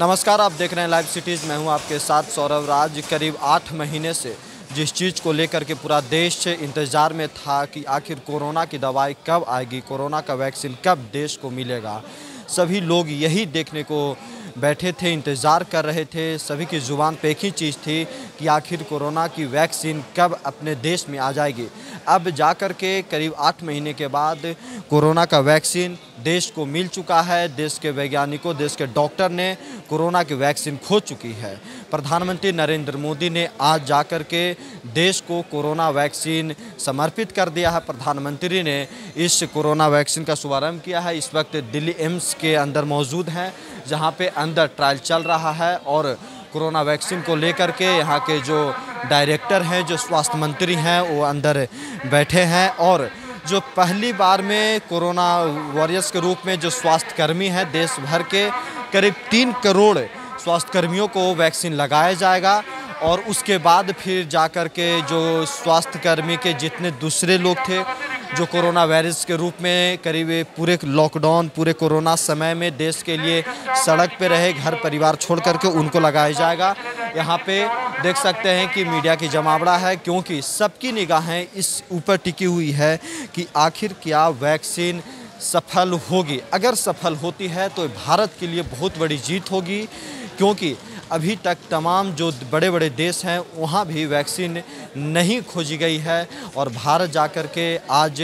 नमस्कार, आप देख रहे हैं लाइव सिटीज़। मैं हूं आपके साथ सौरभ राज। करीब 8 महीने से जिस चीज़ को लेकर के पूरा देश इंतज़ार में था कि आखिर कोरोना की दवाई कब आएगी, कोरोना का वैक्सीन कब देश को मिलेगा। सभी लोग यही देखने को बैठे थे, इंतज़ार कर रहे थे। सभी की ज़ुबान पे एक ही चीज़ थी कि आखिर कोरोना की वैक्सीन कब अपने देश में आ जाएगी। अब जा कर के करीब 8 महीने के बाद कोरोना का वैक्सीन देश को मिल चुका है। देश के वैज्ञानिकों, देश के डॉक्टर ने कोरोना की वैक्सीन खोज चुकी है। प्रधानमंत्री नरेंद्र मोदी ने आज जा कर के देश को कोरोना वैक्सीन समर्पित कर दिया है। प्रधानमंत्री ने इस कोरोना वैक्सीन का शुभारंभ किया है। इस वक्त दिल्ली एम्स के अंदर मौजूद हैं, जहाँ पे अंदर ट्रायल चल रहा है और कोरोना वैक्सीन को लेकर के यहाँ के जो डायरेक्टर हैं, जो स्वास्थ्य मंत्री हैं, वो अंदर बैठे हैं। और जो पहली बार में कोरोना वॉरियर्स के रूप में जो स्वास्थ्यकर्मी हैं, देश भर के करीब 3 करोड़ स्वास्थ्यकर्मियों को वैक्सीन लगाया जाएगा। और उसके बाद फिर जाकर के जो स्वास्थ्यकर्मी के जितने दूसरे लोग थे जो कोरोना वायरस के रूप में करीब पूरे लॉकडाउन, पूरे कोरोना समय में देश के लिए सड़क पे रहे, घर परिवार छोड़ करके, उनको लगाया जाएगा। यहाँ पे देख सकते हैं कि मीडिया की जमावड़ा है, क्योंकि सबकी निगाहें इस ऊपर टिकी हुई है कि आखिर क्या वैक्सीन सफल होगी। अगर सफल होती है तो भारत के लिए बहुत बड़ी जीत होगी, क्योंकि अभी तक तमाम जो बड़े बड़े देश हैं वहाँ भी वैक्सीन नहीं खोजी गई है। और भारत जाकर के आज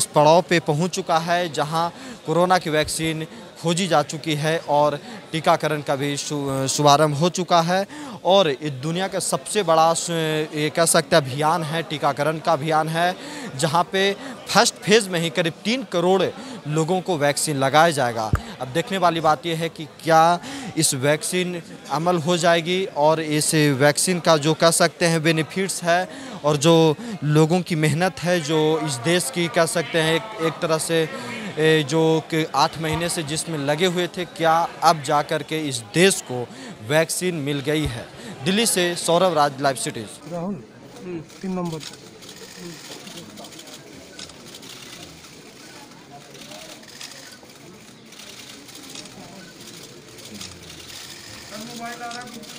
इस पड़ाव पे पहुँच चुका है जहाँ कोरोना की वैक्सीन खोजी जा चुकी है और टीकाकरण का भी शुभारंभ हो चुका है। और दुनिया का सबसे बड़ा कह सकते अभियान है, टीकाकरण का अभियान है, जहाँ पे फर्स्ट फेज़ में ही करीब 3 करोड़ लोगों को वैक्सीन लगाया जाएगा। अब देखने वाली बात यह है कि क्या इस वैक्सीन अमल हो जाएगी और इस वैक्सीन का जो कह सकते हैं बेनिफिट्स है और जो लोगों की मेहनत है, जो इस देश की कह सकते हैं एक तरह से जो कि 8 महीने से जिसमें लगे हुए थे, क्या अब जा कर के इस देश को वैक्सीन मिल गई है। दिल्ली से Saurabh Raj, live cities. Rahul 3 number. Mobile आ रहा है।